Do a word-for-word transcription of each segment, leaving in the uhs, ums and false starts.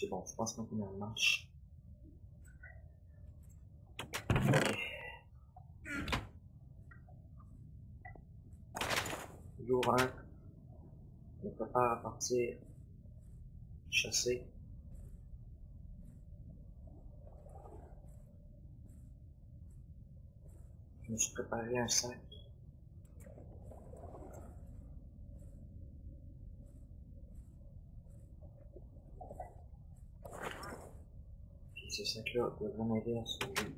c'est bon, je pense maintenant elle marche. Okay. Jour un, on ne peut pas partir chasser. Je me suis préparé un sac. Puis ce sac-là devrait m'aider à sauver.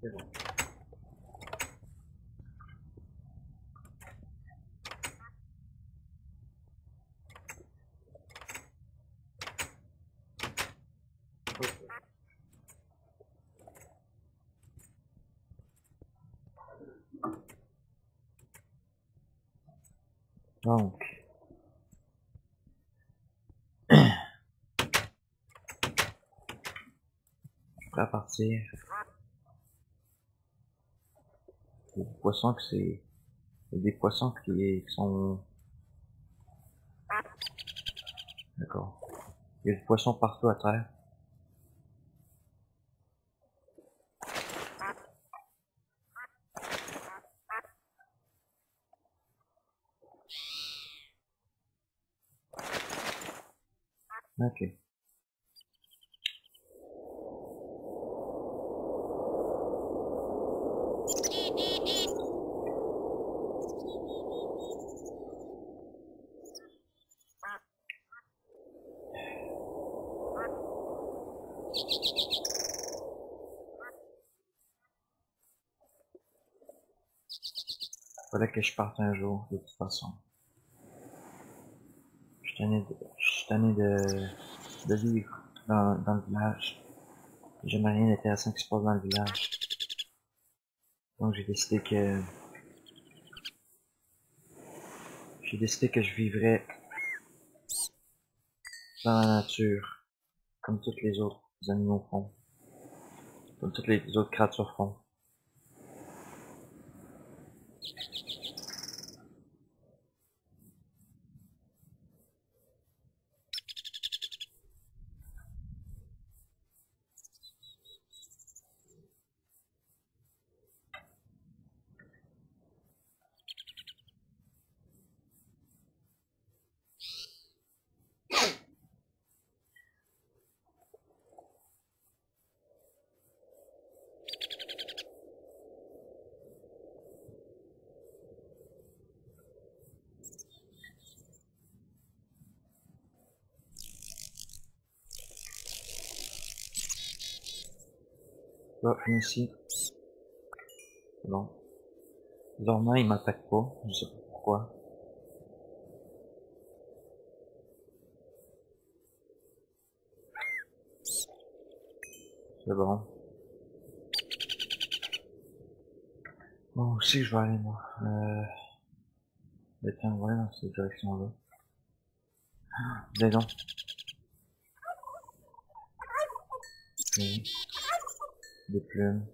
C'est bon. Donc, je suis prêt à partir. Des poissons que c'est, des poissons qui sont, d'accord. Il y a des poissons partout à terre. Ok. Faudrait que je parte un jour, de toute façon. Je suis tanné de, de vivre dans, dans le village. J'aimerais rien d'intéressant qui se passe dans le village. Donc j'ai décidé que... J'ai décidé que je vivrais dans la nature, comme tous les autres animaux font. Comme toutes les autres créatures font. Là, ici. Bon. Normalement, il m'attaque pas. Je sais pas pourquoi. C'est bon. Bon, aussi, je vais aller, moi. Euh... Mais tiens, voilà, dans cette direction-là. Ah, des dents. Oui. Des plumes.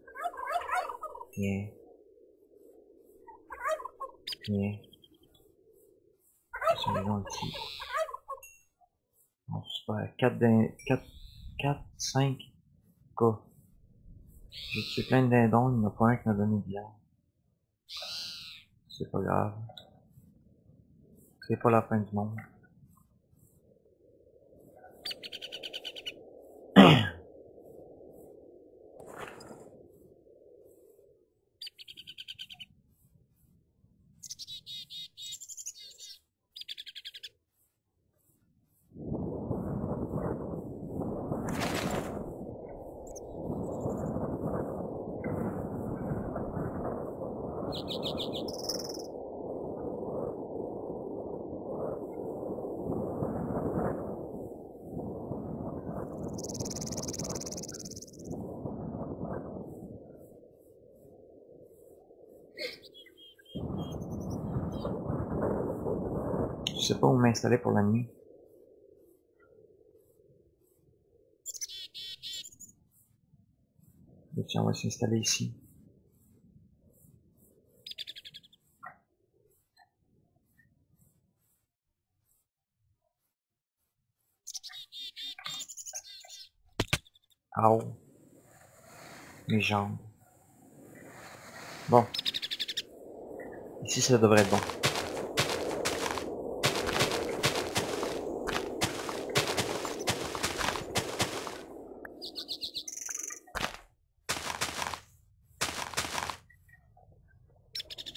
Tiens. Tiens. Ils sont gentils. Bon, super. quatre, cinq cas. J'ai tué plein de dindons, il n'y en a pas un qui m'a donné de l'herbe. C'est pas grave. C'est pas la fin du monde. Je sais pas où m'installer pour la nuit. Et tiens, on va s'installer ici. Alors, mes jambes. Bon. Ici, ça devrait être bon.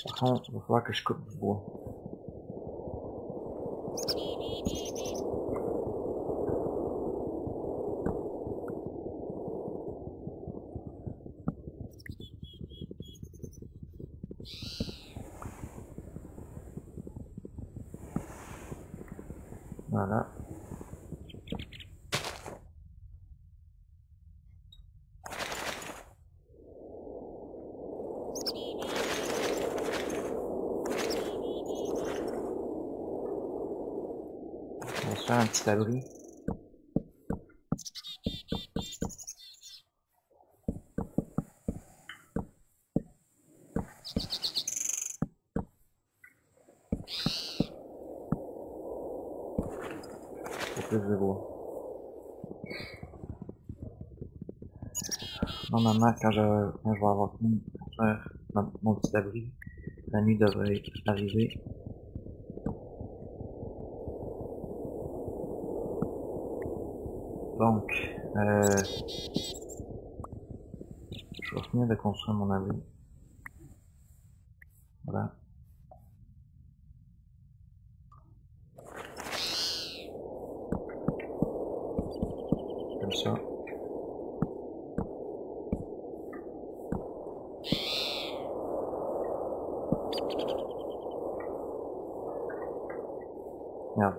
Par contre, il va falloir que je coupe du bois. Voilà. On va faire un petit abri. Normalement, quand je, quand je vais avoir fini de faire mon, mon petit abri, la nuit devrait arriver. Donc, euh, je vais finir de construire mon abri. Voilà. Comme ça. Merde.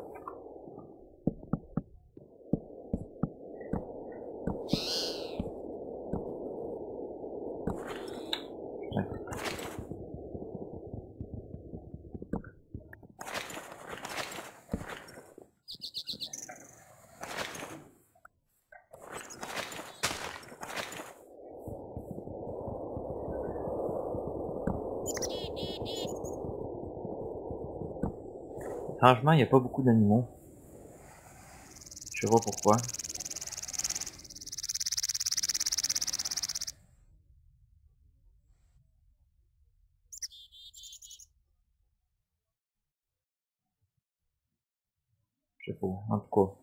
Ouais. Franchement, il n'y a pas beaucoup d'animaux. Je sais pas pourquoi. Je sais pas, en tout cas.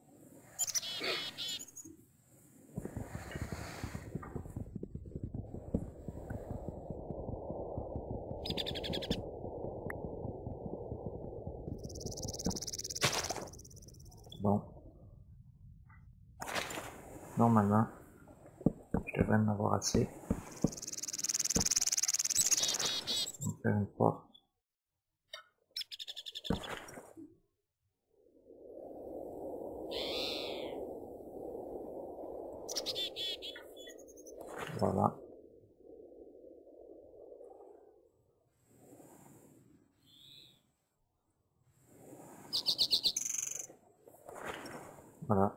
Bon. Normalement, je devrais en avoir assez. On va faire une porte. Voilà. Voilà.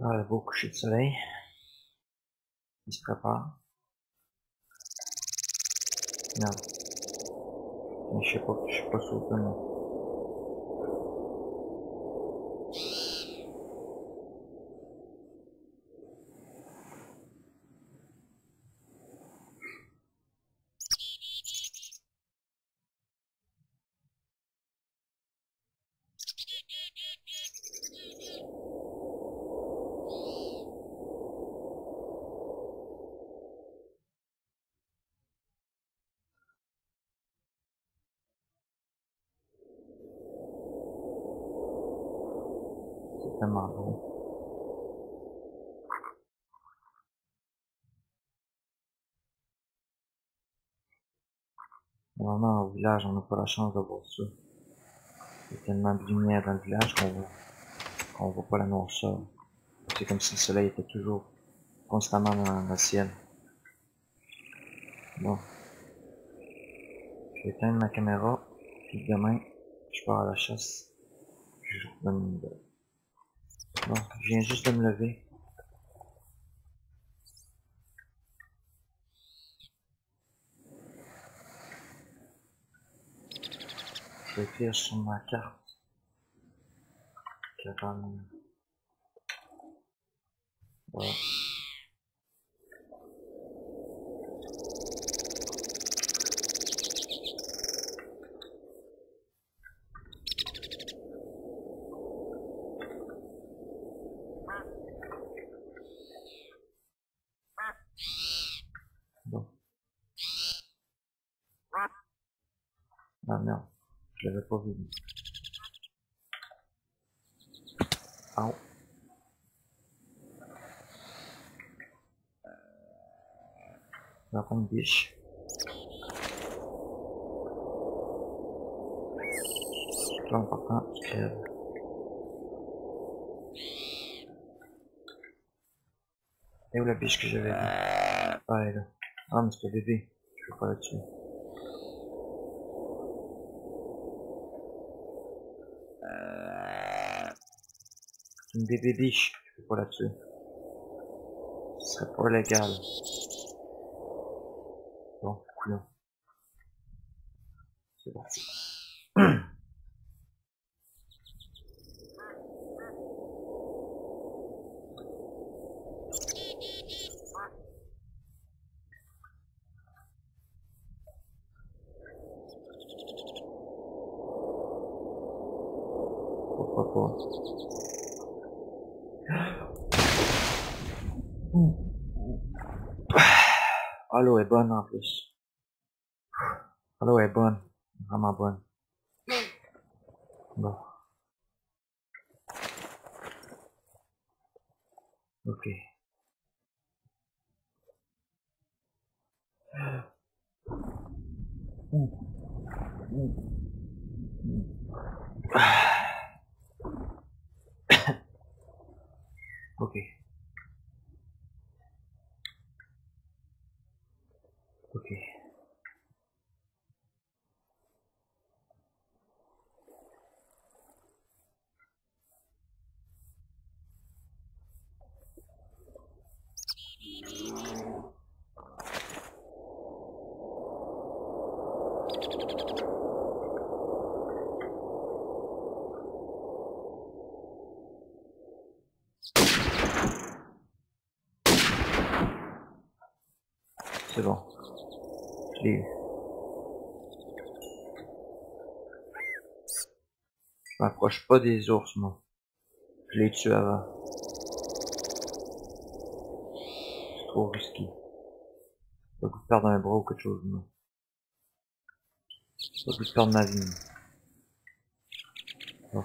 Voilà, beau coucher de soleil. Il se prépare. Non. Mais je sais pas, je sais pas si on peut, non. Tellement beau. Normalement, au village, on n'a pas la chance d'avoir ça. Il y a tellement de lumière dans le village qu'on voit, qu'on voit pas la noirceur. C'est comme si le soleil était toujours constamment dans le ciel. Bon. Je vais éteindre ma caméra, puis demain, je pars à la chasse. Je vous donne une nouvelle. Bon, je viens juste de me lever. Je vais écrire sur ma carte quarante. Voilà. Bon. Ah merde. Je l'avais pas vu. Ah. La grande biche. C'est pas important, je crève. Et où la biche que j'avais vue? Ah, elle est là. Ah, mais c'est le bébé. Je peux pas la tuer. Une bébé biche, je peux pas la tuer. Ce serait pas légal. Bon, coulons. C'est parti. Pourquoi pas? Ah, l'eau est bonne en plus. Ah, l'eau est bonne. Vraiment bonne. Bon. Ok. Ok. Ok. C'est bon. Je m'approche pas des ours, moi. Je les tue avant. C'est trop risqué. Pas le goût de perdre un bras ou quelque chose, non. Pas le goût de perdre ma vie, non.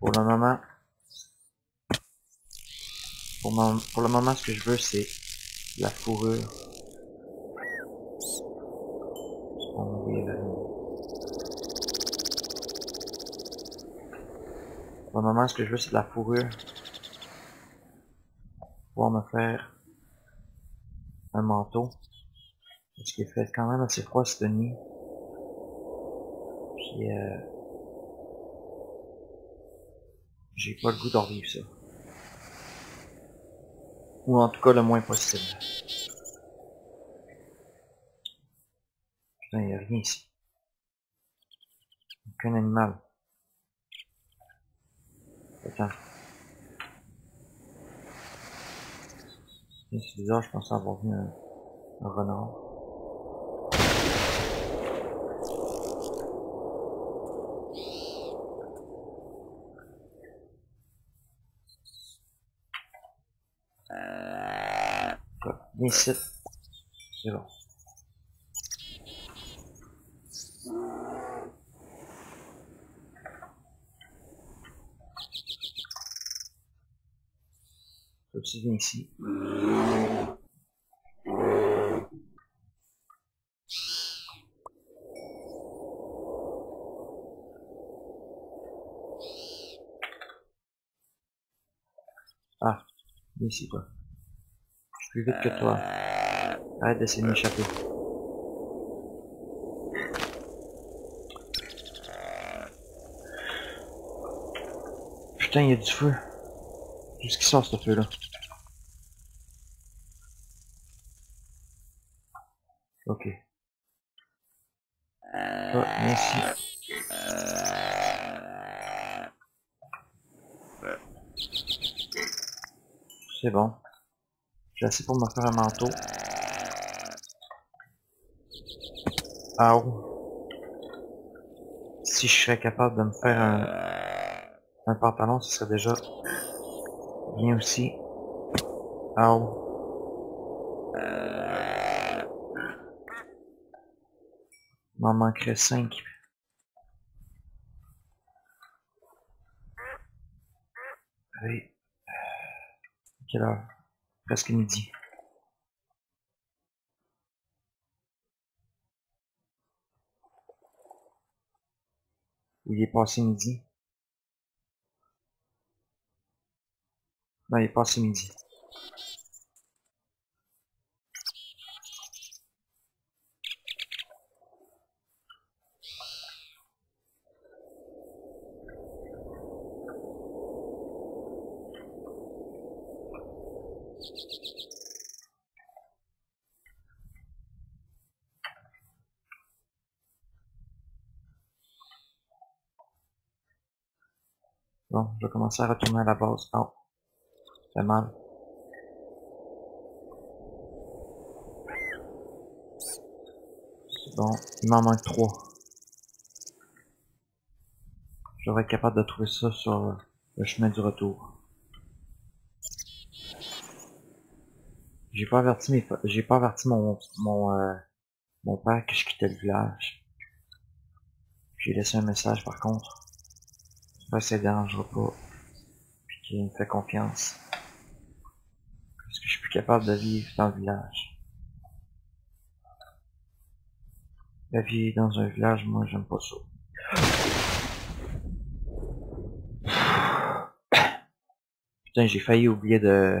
Pour le moment, pour, ma... pour le moment, ce que je veux, c'est la fourrure. Pour le moment, ce que je veux, c'est de la fourrure. Pour me faire un manteau. Parce qu'il fait quand même assez froid cette nuit. Puis, euh, j'ai pas le goût d'en vivre ça. Ou en tout cas, le moins possible. Putain, il y a rien ici. Aucun animal. Attends. C'est bizarre, je pensais avoir vu un, un renard. Viens ici. C'est bon. Viens ici. Ici, toi. Je suis plus vite que toi. Arrête d'essayer de m'échapper. Putain, il y a du feu. Qu'est-ce qui sort ce feu là? Ok. Oh, merci. C'est bon. J'ai assez pour me faire un manteau. Ah oh. Si je serais capable de me faire un, un pantalon, ce serait déjà bien aussi. Ah oh. Il m'en manquerait cinq. Allez. Quelle heure? Presque midi. Il est passé midi. Non, il est passé midi. Bon, je vais commencer à retourner à la base. Oh, c'est mal. C'est bon, il m'en manque trois. Je vais être capable de trouver ça sur le chemin du retour. J'ai pas averti mes, j'ai pas averti mon mon, euh, mon père que je quittais le village. J'ai laissé un message par contre. J'espère que ça ne dérangera pas. Puis qu'il me fait confiance. Parce que je suis plus capable de vivre dans le village. La vie dans un village, moi j'aime pas ça. Putain, j'ai failli oublier de...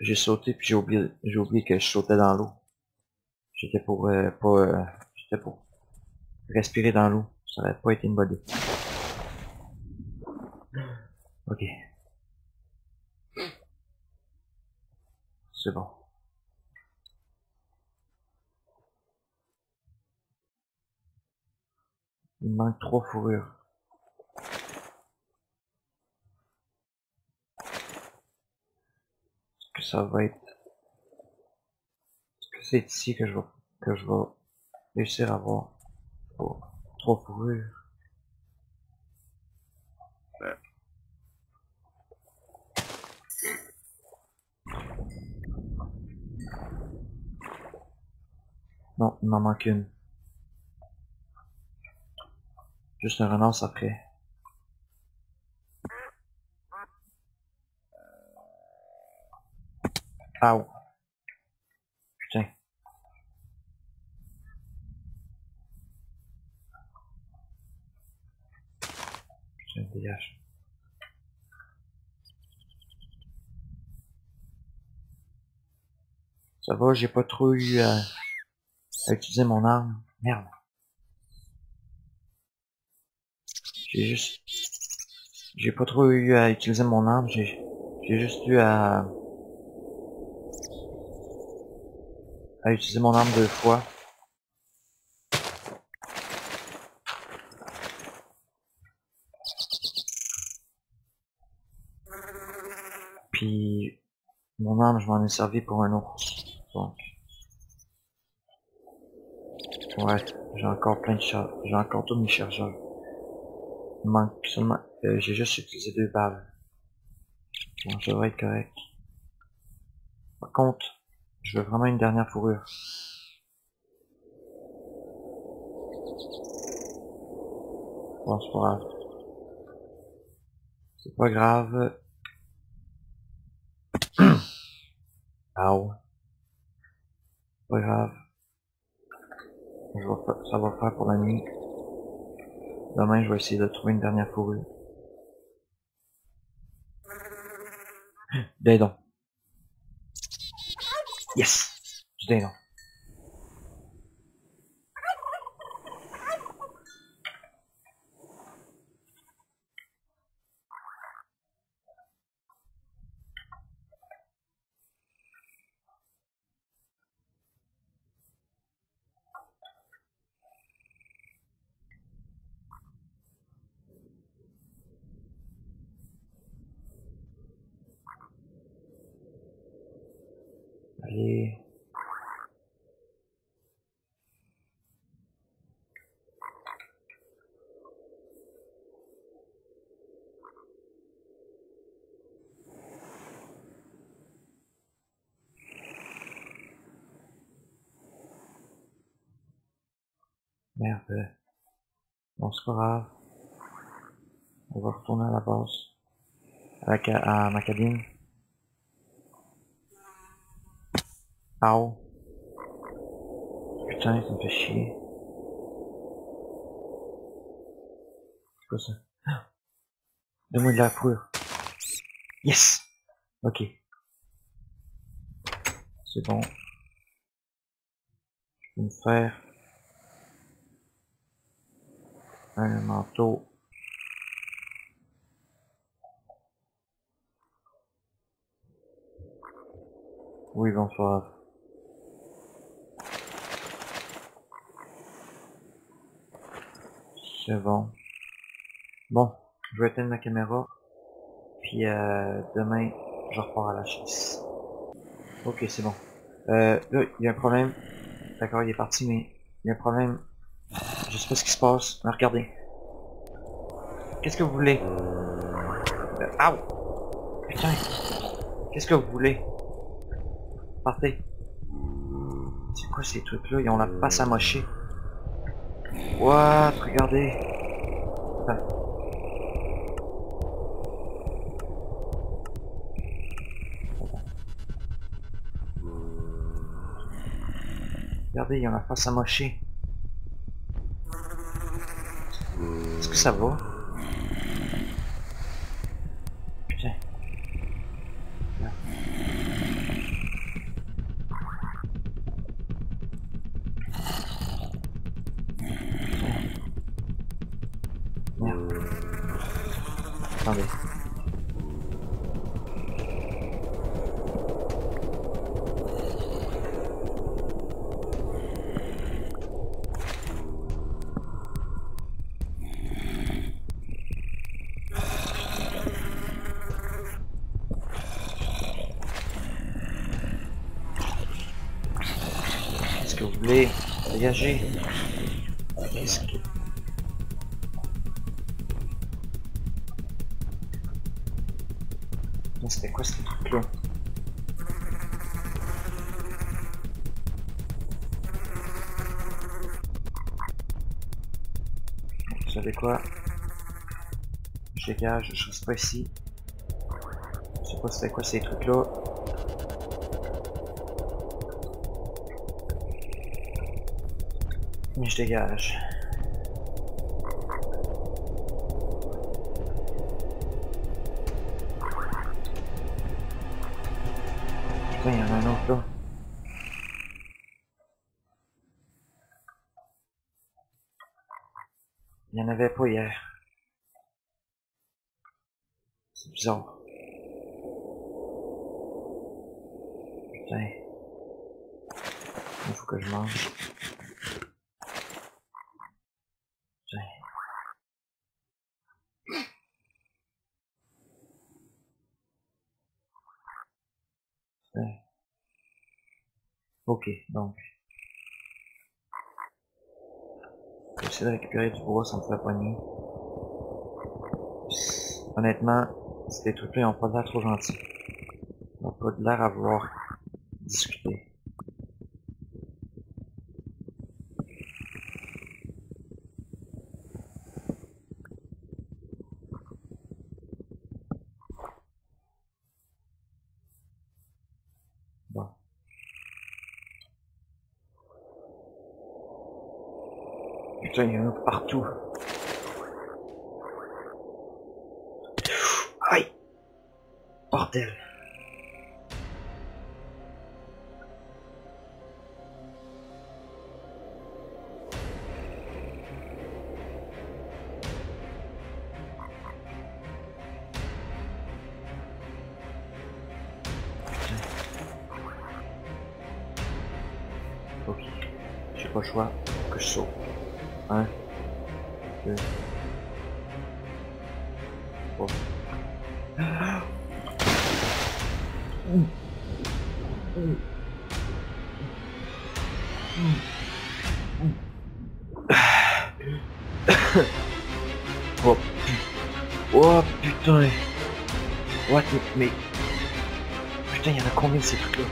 J'ai sauté puis j'ai oublié, j'ai oublié que je sautais dans l'eau. J'étais pour euh, pas... Euh, j'étais pour... respirer dans l'eau, ça n'aurait pas été une bonne idée. Ok. C'est bon. Il me manque trois fourrures. Est-ce que ça va être... Est-ce que c'est ici que je vais... que je vais réussir à voir? Oh, trois fourrures. Non, il m'en manque une. Juste un renonce après. Ow. Putain. Dégage. Ça va, j'ai pas trop eu à, à utiliser mon arme. Merde. J'ai juste... J'ai pas trop eu à utiliser mon arme, j'ai juste eu à... à utiliser mon arme deux fois. Puis mon arme, je m'en ai servi pour un autre. Donc, ouais, j'ai encore plein de charges. J'ai encore tous mes chargeurs. Il manque seulement. Euh, j'ai juste utilisé deux balles. Bon, je devrais être correct. Par contre, je veux vraiment une dernière fourrure. Bon, c'est pas grave. C'est pas grave. Ah ouais. Pas grave. Je vais faire, ça va faire pour la nuit. Demain, je vais essayer de trouver une dernière fourrure. Dedans. Yes. Dedans. Allez. Merde. Bon, c'est pas grave. On va retourner à la base. À, la ca à ma cabine. Ow. Putain, ça me fait chier. C'est quoi ça? Ah. Donne-moi de la fourrure. Yes! Ok. C'est bon. Je peux me faire un manteau. Oui, bonsoir. C'est bon. Bon, je vais éteindre ma caméra. Puis euh, demain, je repars à la chasse. Ok, c'est bon. Euh, là, il y a un problème. D'accord, il est parti, mais il y a un problème. Je sais pas ce qui se passe. Mais regardez. Qu'est-ce que vous voulez? Ah euh, putain. Qu'est-ce que vous voulez? Partez. C'est quoi ces trucs-là? Ils ont la face à mocher. What? Regardez. Ah. Regardez, il y en a face à mocher. Est-ce que ça va? Putain. Ah. Attendez. Qu'est-ce que vous voulez? Dégagez. Qu'est-ce que... C'était quoi ce truc là? Vous savez quoi? Je dégage, je reste pas ici. Je sais pas c'était quoi ces trucs là. Mais je dégage. Il y en a un autre là. Il n'y en avait pas hier. C'est bizarre. Putain. Il faut que je mange. Putain. Ok, donc j'essaie de récupérer du bois sans me faire pogner. Honnêtement, ces trucs-là n'ont pas l'air trop gentils. Ils n'ont pas l'air à vouloir discuter. Putain, il y en a partout. Aïe. Bordel. pas le choix que je saute. Un, deux, trois. Mmh. Mmh. Mmh. Mmh. Oh, oh putain. What the... Mais... Putain, y'en a combien de ces trucs-là?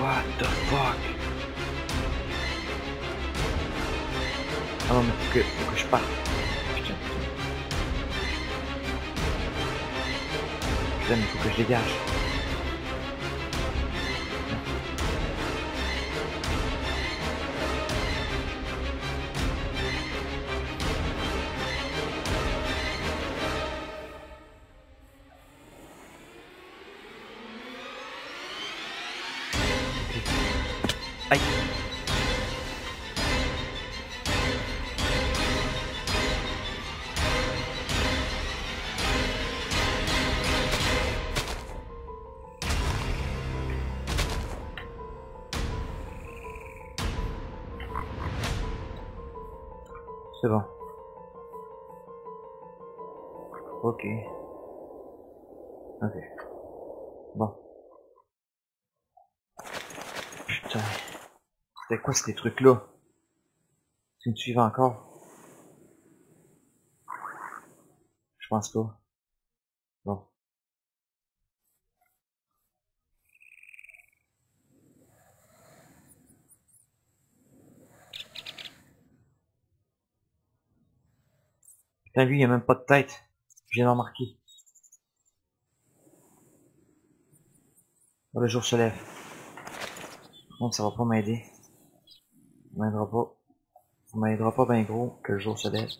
What the fuck? Ah non, mais faut que, faut que je parte. Putain, putain. Putain, mais faut que je dégage. Aïe. C'est bon. Ok. Ok. Bon. Putain. C'était quoi ces trucs-là? Tu me suivais encore? Je pense pas. Bon. Putain, lui, il a même pas de tête. Je viens d'en remarquer. Oh, le jour se lève. Bon, ça va pas m'aider. Ça m'aidera pas. Ça m'aidera pas ben gros que le jour se lève.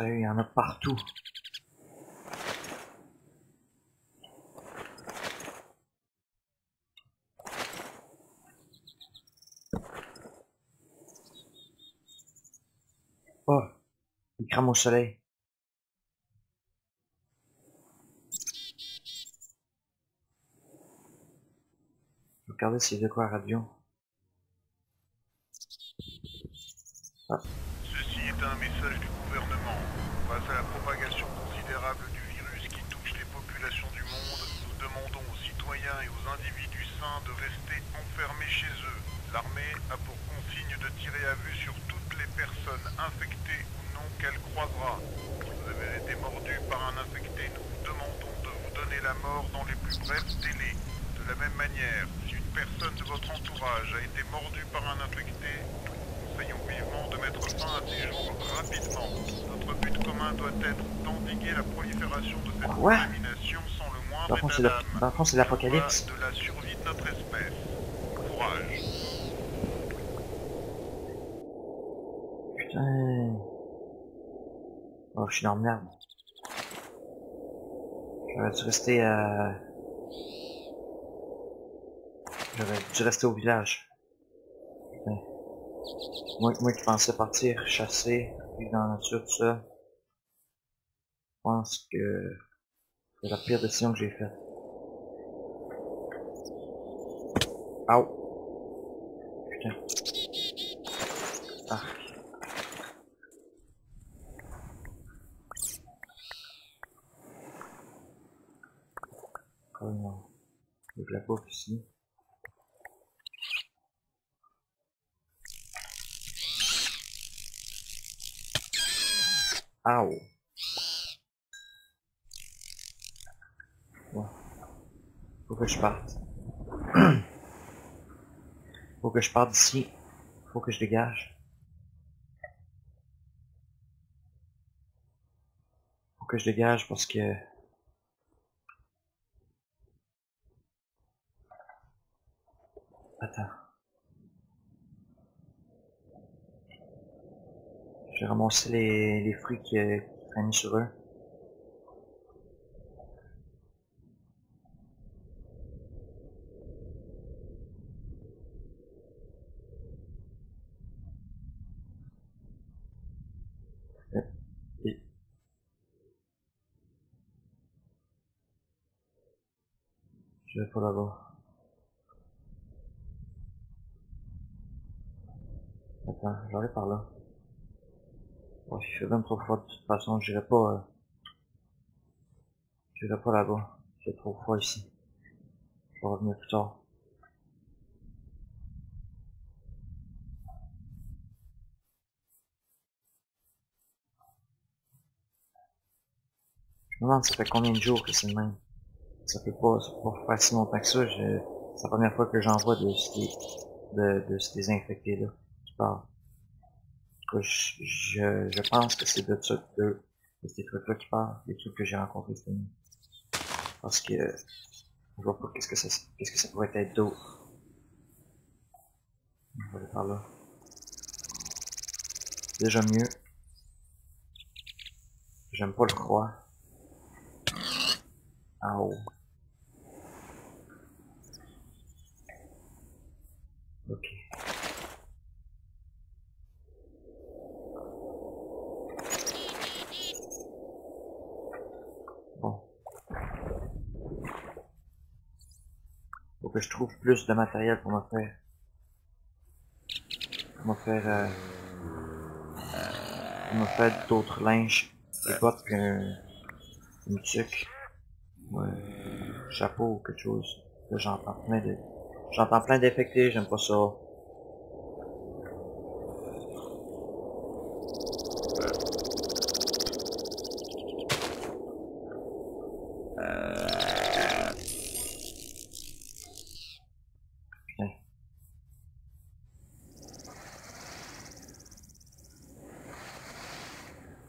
Il y en a partout. Oh, il crame au soleil. Regardez s'il y a de quoi à radio. Ah. Ceci est un message du gouvernement. Face à la propagation considérable du virus qui touche les populations du monde, nous demandons aux citoyens et aux individus sains de rester enfermés chez eux. L'armée a pour consigne de tirer à vue sur toutes les personnes infectées ou non qu'elle croisera. Si vous avez été mordu par un infecté, nous vous demandons de vous donner la mort dans les plus brefs délais. De la même manière, si une personne de votre entourage a été mordue par un infecté, essayons vivement de mettre fin à ces jours rapidement. Notre but commun doit être d'endiguer la prolifération de cette contamination sans le moindre état d'âme. Par contre, c'est l'apocalypse. De la survie de notre espèce. Courage. Putain. Oh, je suis dans le merde. J'aurais dû rester à... Euh... J'aurais dû rester au village. Putain. Moi, moi qui pensais partir chasser, vivre dans la nature, tout ça, je pense que c'est la pire décision que j'ai faite. Ow! Putain. Ah. Oh non. Il y a de la bouffe ici. Ow. Bon. Faut que je parte. Faut que je parte d'ici. Faut que je dégage. Faut que je dégage parce que... Attends. J'ai ramassé les, les fruits qui, qui traînaient sur eux. Je vais pas là-bas. Attends, j'arrive par là. Bon, si je fais vingt-trois fois de toute façon, j'irai pas... Euh... J'irai pas là-bas. J'ai trop froid ici. Je vais revenir plus tard. Je me demande ça fait combien de jours que c'est le même. Ça peut pas, ça peut pas faire si longtemps que ça, je... c'est la première fois que j'en vois de ces, de, de ces infectés-là qui parlent. Je, je, je pense que c'est de, de, de ces trucs-là qui parlent, des trucs que j'ai rencontrés cette année. Parce que je vois pas qu'est-ce que ça, qu'est-ce que ça pourrait être d'autre. Je vais aller par là. Déjà mieux. J'aime pas le croire. Ah oh. Ok. Bon. Faut que je trouve plus de matériel pour me faire... Pour me faire... Euh, pour me faire d'autres linges, des bottes qu'un... une tuque. Ouais, chapeau ou quelque chose. Là j'entends plein de... J'entends plein d'infectés, j'aime pas ça. Putain.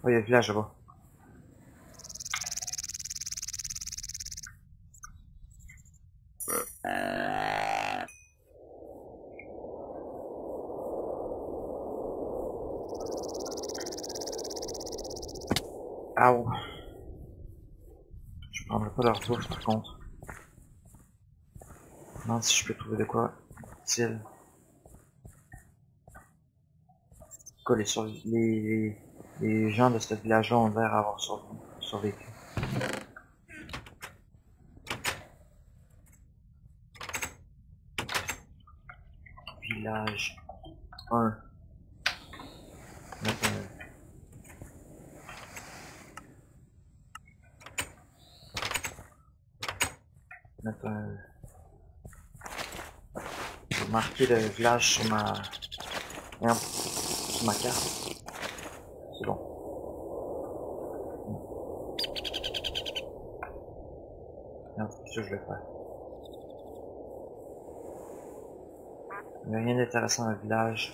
Oh, il y a un village là-bas. Je prendrai pas leur bouffe par contre. Je me demande si je peux trouver de quoi utile. En tout cas, les, les, les gens de ce village-là ont l'air d'avoir survécu. Village un. Maintenant. Mettre un... Je vais marquer le village sur ma... Merde. Sur ma carte. C'est bon. Merde, ça je le fais. Il n'y a rien d'intéressant dans le village.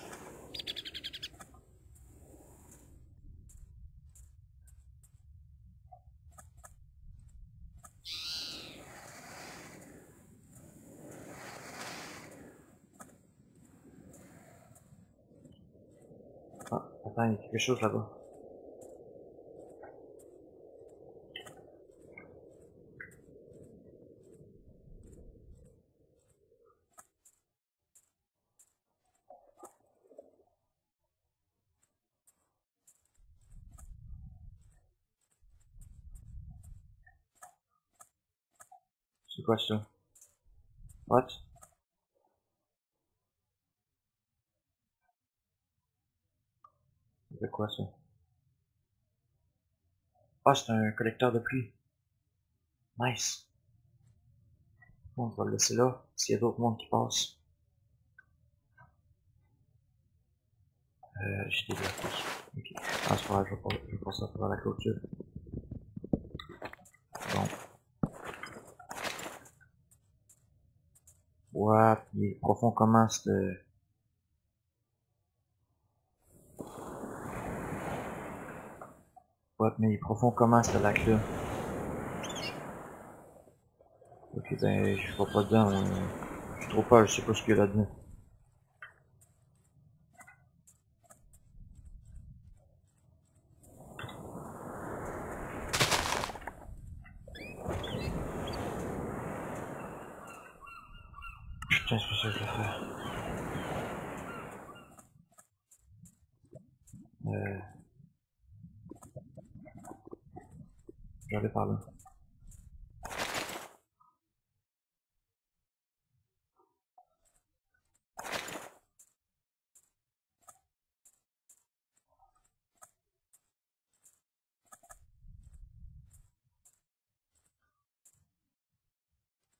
Il y a quelque chose là-bas. C'est quoi ça? What? C'est quoi ça? Ah, c'est un collecteur de pluie. Nice. On va le laisser là, parce qu'il y a d'autres mondes qui passent. Euh, j'ai des blocus. Ok. Ah, c'est pas grave, je vais passer à travers la clôture. Bon. What? Il est profond comment, ce... capote, mais il est profond comment ce lac là? Ok, ben, je vois pas dedans, mais je suis trop peur, je sais pas ce qu'il y a là-dedans. Putain, c'est pas ça que je vais faire. Euh... Je vais aller par là.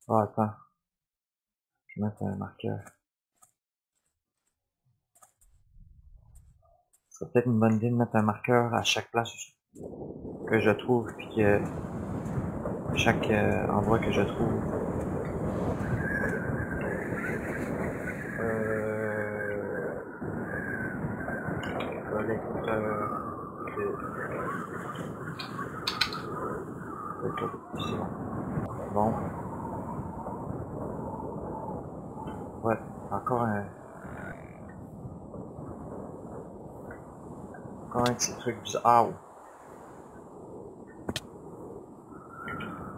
Oh, attends. Je vais mettre un marqueur. Ce serait peut-être une bonne idée de mettre un marqueur à chaque place que je trouve, puis que chaque euh, endroit que je trouve. Euh... Collecteur de... Bon. Ouais, encore un... Encore un petit truc bizarre.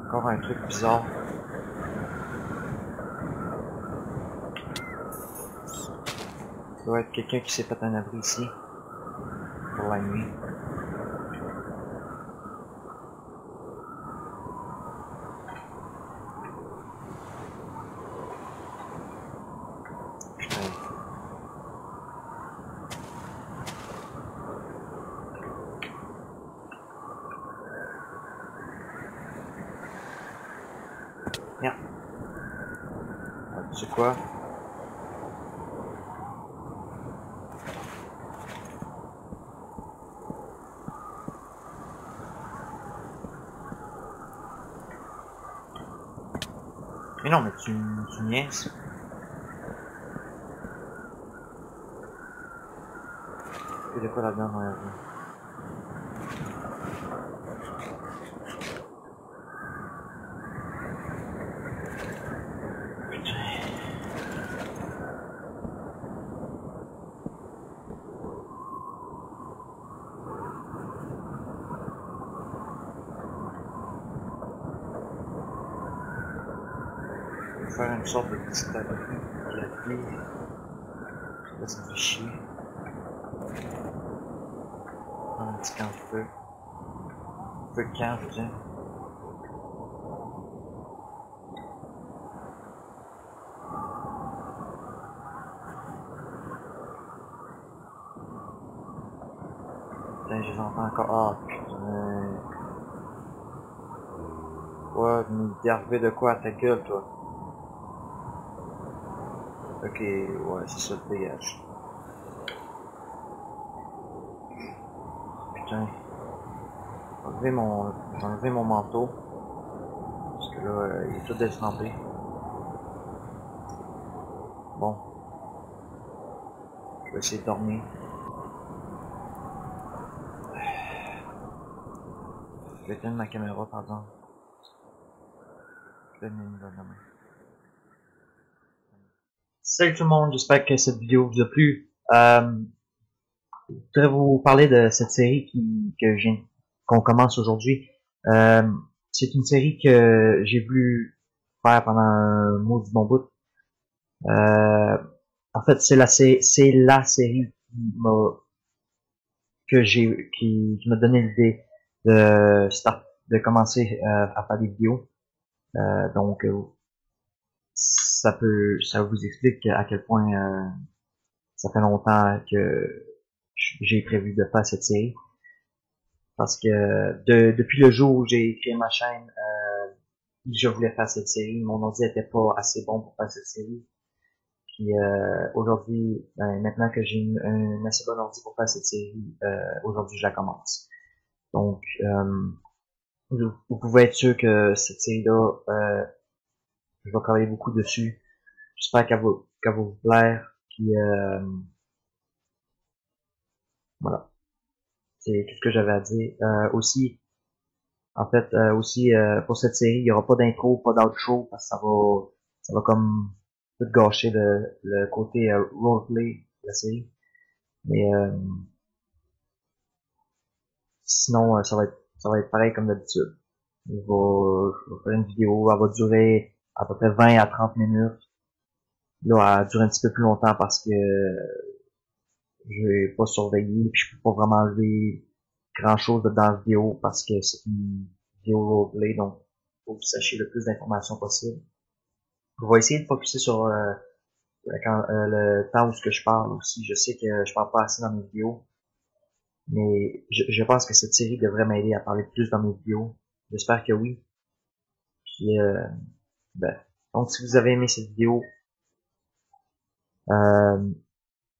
Encore un truc bizarre. Ça doit être quelqu'un qui s'est fait un abri ici. Pour la nuit. Merde. C'est quoi? Mais non, mais tu, tu niaises. Il y a quoi là-dedans dans la rue? Faire une sorte de petite abri à la pluie. Là ça fait chier. Un petit camp de feu. Feu de camp, je veux dire. Putain, je les entends encore. Ah oh, putain. Quoi, il t'est arrivé de quoi à ta gueule, toi? Ok, ouais, c'est ça, dégage. Putain. J'ai enlevé mon, j'ai enlevé mon manteau. Parce que là, euh, il est tout détrempé. Bon. Je vais essayer de dormir. Je vais éteindre ma caméra, pardon. Je vais éteindre une bonne main. Salut tout le monde, j'espère que cette vidéo vous a plu. Euh, je voudrais vous parler de cette série qui, que qu'on commence aujourd'hui. Euh, c'est une série que j'ai voulu faire pendant un mot du bon bout. Euh, en fait, c'est la c'est la série qui m'a que j'ai qui, qui m'a donné l'idée de start de commencer euh, à faire des vidéos. Euh, donc ça peut, ça vous explique à quel point euh, ça fait longtemps que j'ai prévu de faire cette série. Parce que de, depuis le jour où j'ai créé ma chaîne, euh, je voulais faire cette série. Mon ordi n'était pas assez bon pour faire cette série. Puis euh, aujourd'hui, euh, maintenant que j'ai un assez bon ordi pour faire cette série, euh, aujourd'hui je la commence. Donc, euh, vous, vous pouvez être sûr que cette série-là... Euh, je vais travailler beaucoup dessus. J'espère qu'elle va, qu'elle va vous plaire. Puis, euh, voilà. C'est tout ce que j'avais à dire. Euh, aussi, en fait, euh, aussi euh, pour cette série, il n'y aura pas d'intro, pas d'outro, parce que ça va, ça va comme tout gâcher le, le côté euh, roleplay de la série. Mais euh, sinon, euh, ça va être, ça va être pareil comme d'habitude. Je vais faire une vidéo, elle va durer à peu près vingt à trente minutes. Là, elle dure un petit peu plus longtemps parce que j'ai pas surveillé, puis je peux pas vraiment enlever grand chose dans la vidéo parce que c'est une vidéo roleplay, donc faut que vous sachiez le plus d'informations possible. Je vais essayer de focuser sur euh, quand, euh, le temps où ce que je parle aussi. Je sais que je parle pas assez dans mes vidéos, mais je, je pense que cette série devrait m'aider à parler plus dans mes vidéos. J'espère que oui. Puis, euh, ben, donc si vous avez aimé cette vidéo, euh,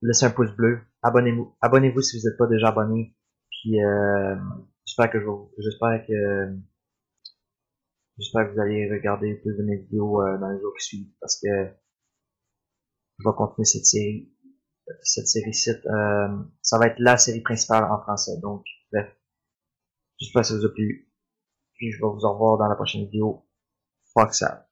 laissez un pouce bleu, abonnez-vous, abonnez-vous si vous n'êtes pas déjà abonné. Puis, euh, j'espère que je, j'espère que, j'espère que vous allez regarder plus de mes vidéos euh, dans les jours qui suivent, parce que je vais continuer cette série, cette série-ci. Euh, ça va être la série principale en français. Donc, bref, j'espère que ça vous a plu. Puis je vais vous au revoir dans la prochaine vidéo. Fuck ça.